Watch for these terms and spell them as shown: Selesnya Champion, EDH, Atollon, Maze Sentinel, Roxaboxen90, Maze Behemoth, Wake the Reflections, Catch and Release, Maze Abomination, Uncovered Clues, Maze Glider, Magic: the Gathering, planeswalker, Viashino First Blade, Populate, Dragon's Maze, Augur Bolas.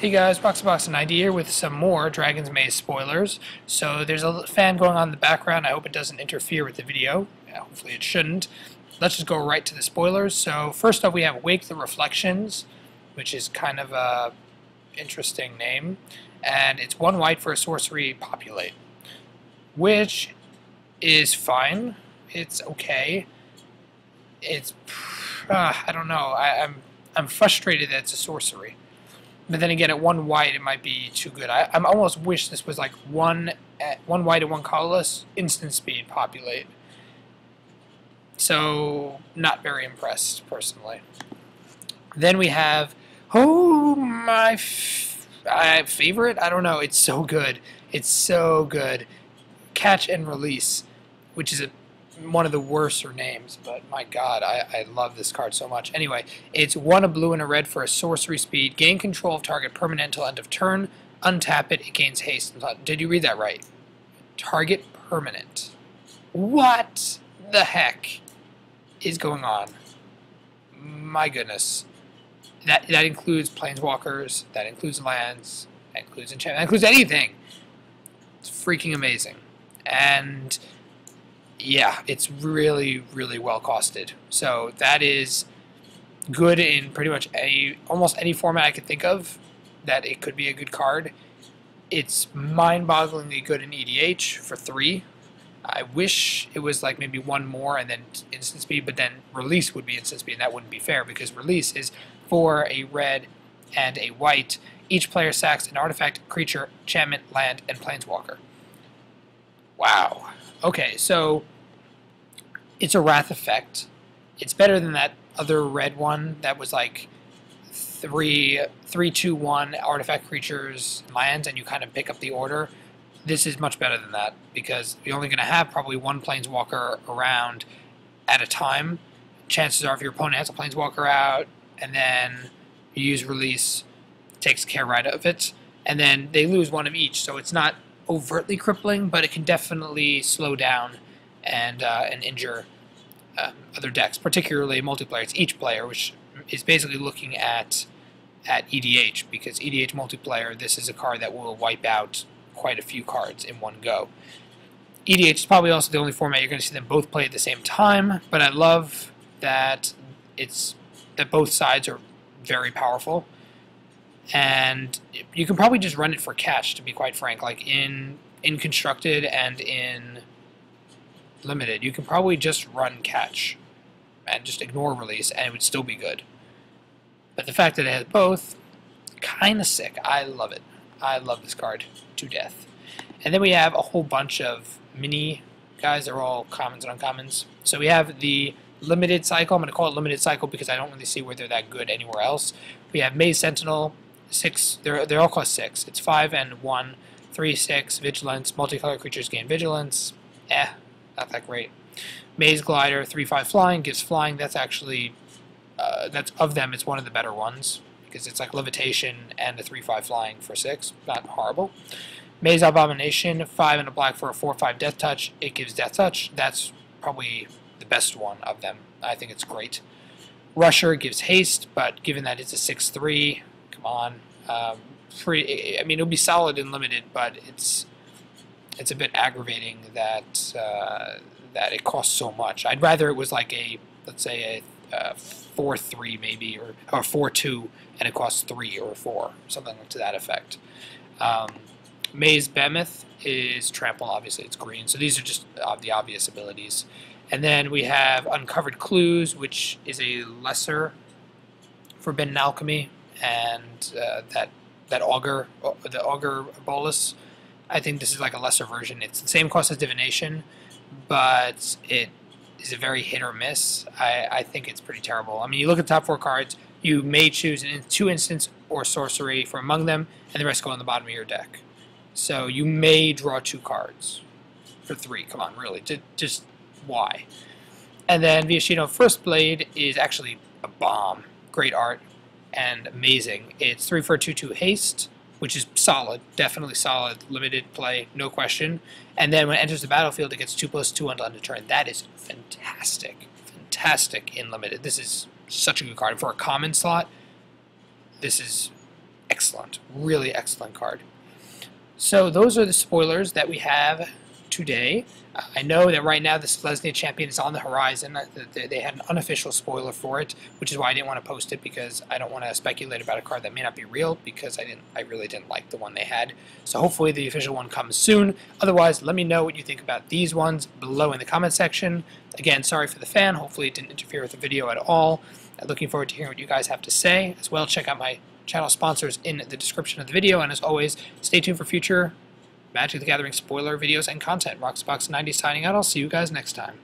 Hey guys, Roxaboxen90 here with some more Dragon's Maze spoilers. So there's a fan going on in the background. I hope it doesn't interfere with the video. Yeah, hopefully it shouldn't. Let's just go right to the spoilers. So first up we have Wake the Reflections, which is kind of a interesting name. And it's 1 white for a sorcery populate, which is fine. It's okay. It's... I don't know. I'm frustrated that it's a sorcery. But then again, at 1 white, it might be too good. I almost wish this was like one white and one colorless, instant speed populate. So, not very impressed, personally. Then we have, oh, my favorite? I don't know. It's so good. It's so good. Catch and Release, which is one of the worser names, but my god, I love this card so much. Anyway, it's 1 a blue and a red for a sorcery speed. Gain control of target permanent until end of turn. Untap it. It gains haste. Did you read that right? Target permanent. What the heck is going on? My goodness. That includes planeswalkers. That includes lands. That includes enchantment. That includes anything. It's freaking amazing. And... yeah, it's really, really well costed. So that is good in pretty much almost any format I could think of that it could be a good card. It's mind-bogglingly good in EDH for 3. I wish it was like maybe 1 more and then instant speed, but then Release would be instant speed, and that wouldn't be fair because Release is 4 a red and a white. Each player sacks an artifact, creature, enchantment, land, and planeswalker. Wow. Okay, so it's a Wrath effect. It's better than that other red one that was like 3/2/1 artifact, creatures, lands, and you kind of pick up the order. This is much better than that because you're only going to have probably 1 planeswalker around at a time. Chances are if your opponent has a planeswalker out and then you use Release, takes care right of it, and then they lose 1 of each, so it's not overtly crippling, but it can definitely slow down and injure other decks, particularly multiplayer. It's each player, which is basically looking at EDH, because EDH multiplayer, this is a card that will wipe out quite a few cards in one go. EDH is probably also the only format you're going to see them both play at the same time, but I love that both sides are very powerful. And you can probably just run it for cash, to be quite frank. Like in Constructed and in Limited, you can probably just run Catch and just ignore Release, and it would still be good. But the fact that it has both, kind of sick. I love it. I love this card to death. And then we have a whole bunch of mini guys. They're all commons and uncommons. So we have the Limited Cycle. I'm going to call it Limited Cycle because I don't really see where they're that good anywhere else. We have Maze Sentinel, 6, they're all cost 6. It's 5 and 1, 3/6, Vigilance, multicolor creatures gain Vigilance. Not that great. Maze Glider, 3/5 flying, gives flying. That's actually, that's of them, it's one of the better ones, because it's like Levitation and a 3/5 flying for 6. Not horrible. Maze Abomination, 5 and a black for a 4/5 Death Touch. It gives Death Touch. That's probably the best one of them. I think it's great. Rusher gives haste, but given that it's a 6/3, come on. I mean, it'll be solid and limited, but it's a bit aggravating that that it costs so much. I'd rather it was like a, let's say a 4/3 maybe, or 4/2, and it costs 3 or 4, something to that effect. Maze Behemoth is trample. Obviously, it's green, so these are just the obvious abilities. And then we have Uncovered Clues, which is a lesser Forbidden Alchemy, and that Augur, the Augur Bolas. I think this is like a lesser version. It's the same cost as Divination, but it is a very hit or miss. I think it's pretty terrible. I mean, you look at the top 4 cards, you may choose 2 instants or sorcery from among them, and the rest go on the bottom of your deck. So you may draw 2 cards for 3. Come on, really. Just... why? And then Viashino First Blade is actually a bomb. Great art and amazing. It's 3 for 2/2 haste, which is solid, definitely solid, limited play, no question. And then when it enters the battlefield, it gets 2/2 until end of turn. That is fantastic. Fantastic in limited. This is such a good card. And for a common slot, this is excellent, really excellent card. So those are the spoilers that we have today. I know that right now the Selesnya Champion is on the horizon. They had an unofficial spoiler for it, which is why I didn't want to post it, because I don't want to speculate about a card that may not be real, because I really didn't like the one they had. So hopefully the official one comes soon. Otherwise, let me know what you think about these ones below in the comment section. Again, sorry for the fan. Hopefully it didn't interfere with the video at all. I'm looking forward to hearing what you guys have to say. As well, check out my channel sponsors in the description of the video, and as always, stay tuned for future Magic the Gathering spoiler videos and content. Roxaboxen90 signing out. I'll see you guys next time.